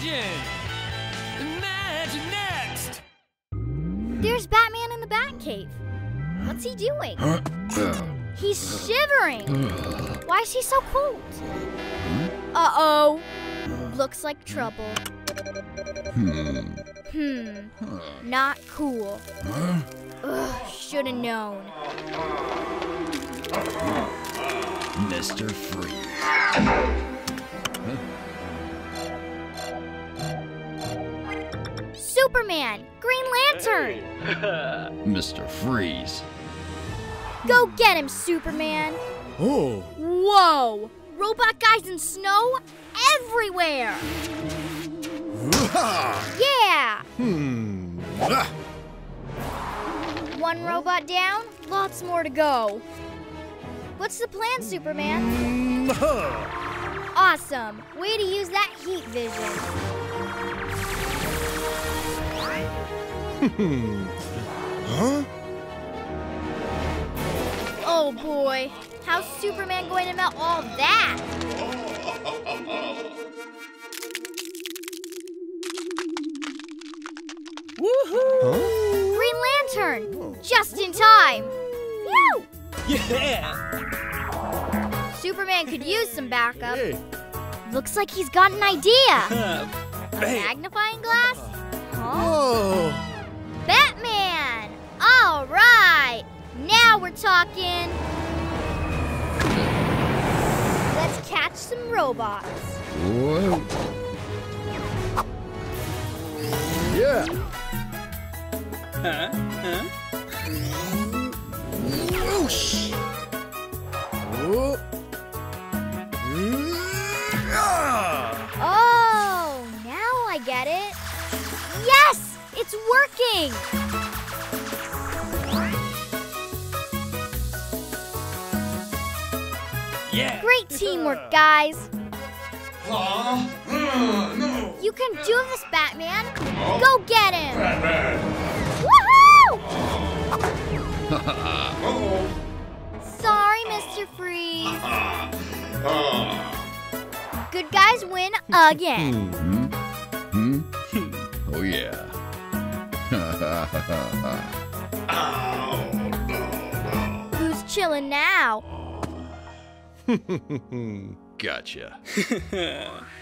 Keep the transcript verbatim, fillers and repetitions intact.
Imagine! Imagine next! There's Batman in the Batcave. What's he doing? He's shivering! Why is he so cold? Uh-oh! Looks like trouble. Hmm. Hmm. Not cool. Ugh, should've known. Mister Freeze. Superman! Green Lantern! Hey. Mister Freeze. Go get him, Superman! Oh! Whoa! Robot guys in snow everywhere! Yeah! Hmm. Ah. One robot down, lots more to go. What's the plan, Superman? Mm-hmm. Awesome! Way to use that heat vision. Huh? Oh boy, how's Superman going to melt all that? Woohoo! Huh? Green Lantern! Whoa. Just in time! Woo! Yeah! Superman could use some backup. Hey. Looks like he's got an idea! Uh, A hey. magnifying glass? Huh? Whoa! Batman! All right! Now we're talking! Let's catch some robots. Whoa. Yeah! Huh? Huh? Whoosh! Whoa. Oh! Now I get it! Yes! It's working! Yeah. Great teamwork, guys! Aww. Uh, no. You can do this, Batman! Oh. Go get him! Batman. Woohoo! Uh-oh. Sorry, Mister Freeze. Uh-huh. Uh-huh. Good guys win again. Mm-hmm. Mm-hmm. Oh, yeah. Oh, no, no. Who's chillin' now? Gotcha.